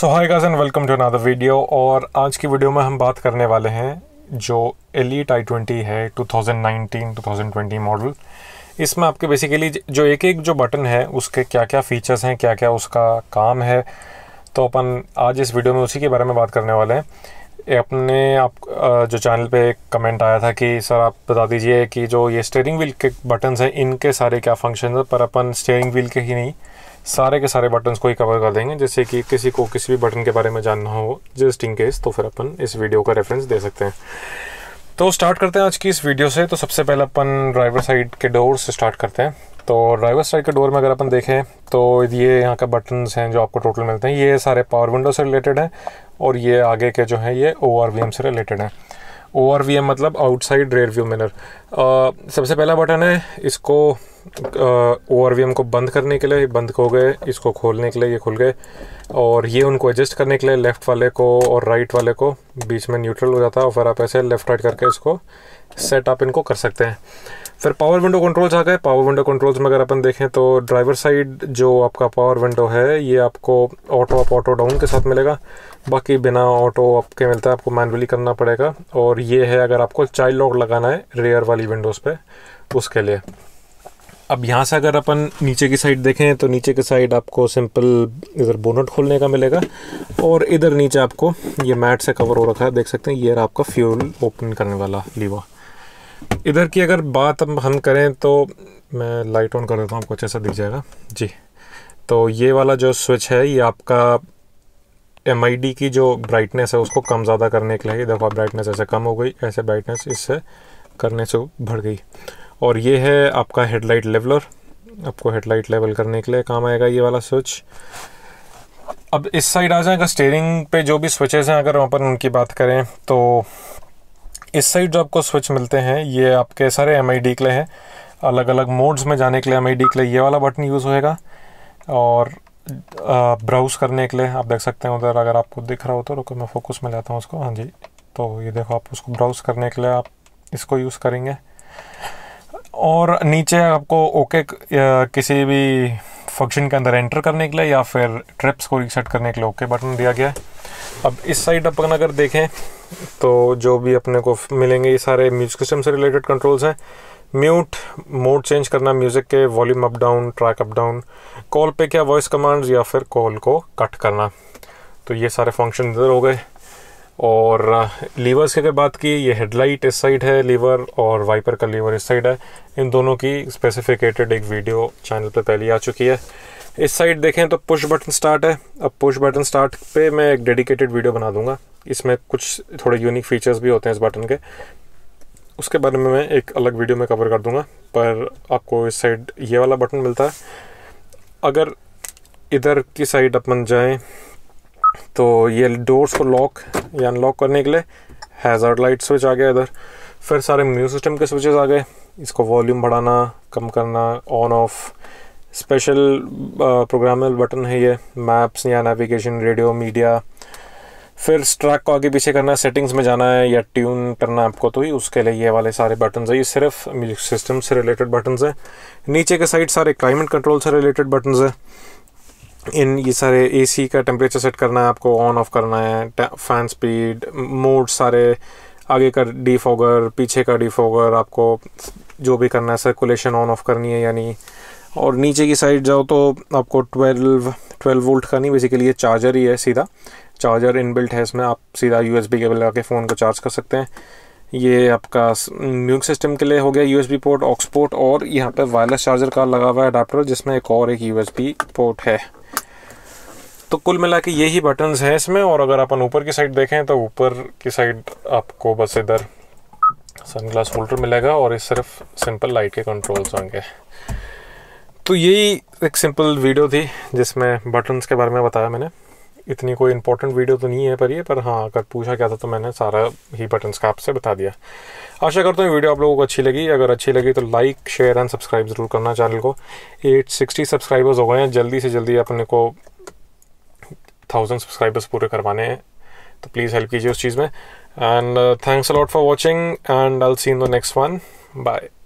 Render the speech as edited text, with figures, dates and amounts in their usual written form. So hi guys and welcome to another video. और आज की वीडियो में हम बात करने वाले हैं जो एलीट i20 है 2019-2020 मॉडल। इसमें आपके बेसिकली जो एक बटन है उसके क्या क्या फ़ीचर्स हैं, क्या क्या उसका काम है, तो अपन आज इस वीडियो में उसी के बारे में बात करने वाले हैं। अपने आप जो चैनल पे एक कमेंट आया था कि सर आप बता दीजिए कि जो ये स्टीयरिंग व्हील के बटन्स हैं इनके सारे क्या फंक्शन है, पर अपन स्टीयरिंग व्हील के ही नहीं सारे के सारे बटन्स को ही कवर कर देंगे। जैसे कि किसी को किसी भी बटन के बारे में जानना हो जस्ट इन केस, तो फिर अपन इस वीडियो का रेफरेंस दे सकते हैं। तो स्टार्ट करते हैं आज की इस वीडियो से। तो सबसे पहले अपन ड्राइवर साइड के डोर से स्टार्ट करते हैं। तो ड्राइवर साइड के डोर में अगर अपन देखें तो ये यहाँ के बटन्स हैं जो आपको टोटल मिलते हैं। ये सारे पावर विंडो से रिलेटेड हैं और ये आगे के जो हैं ये ORVM से रिलेटेड हैं। ORVM मतलब आउटसाइड रेयर व्यू मिरर। सबसे पहला बटन है, इसको ORVM को बंद करने के लिए बंद हो गए, इसको खोलने के लिए ये खुल गए, और ये उनको एडजस्ट करने के लिए लेफ़्ट वाले को और राइट वाले को बीच में न्यूट्रल हो जाता है, और फिर आप ऐसे लेफ़्ट राइट करके इसको सेटअप इनको कर सकते हैं। फिर पावर विंडो कंट्रोल्स आ गए। पावर विंडो कंट्रोल्स में अगर अपन देखें तो ड्राइवर साइड जो आपका पावर विंडो है ये आपको ऑटो अप ऑटो डाउन के साथ मिलेगा, बाकी बिना ऑटो अप के मिलता है, आपको मैनुअली करना पड़ेगा। और ये है अगर आपको चाइल्ड लॉक लगाना है रेयर वाली विंडोज़ पे उसके लिए। अब यहाँ से अगर अपन नीचे की साइड देखें तो नीचे की साइड आपको सिंपल इधर बोनट खोलने का मिलेगा, और इधर नीचे आपको ये मैट से कवर हो रखा है, देख सकते हैं ये आपका फ्यूल ओपन करने वाला लीवर। इधर की अगर बात हम करें तो मैं लाइट ऑन कर देता हूँ, आपको अच्छे से दिख जाएगा जी। तो ये वाला जो स्विच है ये आपका MID की जो ब्राइटनेस है उसको कम ज़्यादा करने के लिए, देखो ब्राइटनेस ऐसे कम हो गई, ऐसे ब्राइटनेस इससे करने से बढ़ गई। और ये है आपका हेडलाइट लेवलर, आपको हेडलाइट लेवल करने के लिए काम आएगा ये वाला स्विच। अब इस साइड आ जाएगा स्टीयरिंग पे जो भी स्विचेस हैं, अगर वहाँ पर उनकी बात करें तो इस साइड जो आपको स्विच मिलते हैं ये आपके सारे MID के लिए हैं। अलग अलग मोड्स में जाने के लिए MID के लिए ये वाला बटन यूज़ होएगा, और ब्राउज करने के लिए आप देख सकते हैं उधर, अगर आपको दिख रहा हो तो रुको मैं फोकस में जाता हूँ उसको। हाँ जी, तो ये देखो आप उसको ब्राउज करने के लिए आप इसको यूज़ करेंगे। और नीचे आपको ओके किसी भी फंक्शन के अंदर एंटर करने के लिए या फिर ट्रिप्स को रीसेट करने के लिए ओके बटन दिया गया है। अब इस साइड अपन अगर देखें तो जो भी अपने को मिलेंगे ये सारे म्यूजिक सिस्टम से रिलेटेड कंट्रोल्स हैं। म्यूट, मोड चेंज करना म्यूज़िक के, volume up down, track up down, call पे क्या वॉइस कमांड्स या फिर कॉल को कट करना, तो ये सारे फंक्शन इधर हो गए। और लीवर्स की अगर बात की, ये हेडलाइट इस साइड है लीवर और वाइपर का लीवर इस साइड है। इन दोनों की स्पेसिफिकेटेड एक वीडियो चैनल पर पहले आ चुकी है। इस साइड देखें तो पुश बटन स्टार्ट है। अब पुश बटन स्टार्ट पे मैं एक डेडिकेटेड वीडियो बना दूंगा, इसमें कुछ थोड़े यूनिक फीचर्स भी होते हैं इस बटन के, उसके बारे में मैं एक अलग वीडियो में कवर कर दूंगा। पर आपको इस साइड ये वाला बटन मिलता है। अगर इधर की साइड अपन जाएँ तो ये डोर्स को लॉक या अनलॉक करने के लिए हैजार्ड लाइट स्विच आ गया इधर। फिर सारे म्यूजिक सिस्टम के स्विचेस आ गए, इसको वॉल्यूम बढ़ाना कम करना, on off, special programmable button है ये, मैप्स या नेविगेशन, रेडियो, मीडिया। फिर ट्रैक को आगे पीछे करना, सेटिंग्स में जाना है या ट्यून करना आपको, तो ही उसके लिए ये वाले सारे बटन्स हैं। ये सिर्फ म्यूजिक सिस्टम से रिलेटेड बटन्स हैं। नीचे के साइड सारे क्लाइमेट कंट्रोल से रिलेटेड बटन्स हैं। इन ये सारे AC का टेम्परेचर सेट करना है आपको, ऑन ऑफ करना है, फ़ैन स्पीड, मोड सारे, आगे का डिफॉगर, पीछे का डिफॉगर, आपको जो भी करना है, सर्कुलेशन ऑन ऑफ करनी है यानी। और नीचे की साइड जाओ तो आपको 12 वोल्ट का नहीं, बेसिकली ये चार्जर ही है, सीधा चार्जर इनबिल्ट है इसमें, आप सीधा USB केबल लगा के फ़ोन को चार्ज कर सकते हैं। ये आपका म्यूजिक सिस्टम के लिए हो गया, USB पोर्ट, ऑक्स पोर्ट, और यहाँ पे वायरलेस चार्जर का लगा हुआ है अडाप्टर जिसमें एक और एक USB पोर्ट है। तो कुल मिला के यही बटन्स हैं इसमें। और अगर अपन ऊपर की साइड देखें तो ऊपर की साइड आपको बस इधर सनग्लास होल्डर मिलेगा, और इस सिर्फ सिंपल लाइट के कंट्रोल्स होंगे। तो यही एक सिंपल वीडियो थी जिसमें बटन्स के बारे में बताया मैंने। इतनी कोई इंपॉर्टेंट वीडियो तो नहीं है पर ये, पर हाँ अगर पूछा गया था तो मैंने सारा ही बटन्स का आपसे बता दिया। आशा करता हूँ वीडियो आप लोगों को अच्छी लगी। अगर अच्छी लगी तो लाइक, शेयर एंड सब्सक्राइब ज़रूर करना चैनल को। 860 सब्सक्राइबर्स हो गए हैं, जल्दी से जल्दी अपने को 1000 सब्सक्राइबर्स पूरे करवाने हैं, तो प्लीज़ हेल्प कीजिए उस चीज़ में। And thanks a lot for watching and I will see you in the next one. Bye.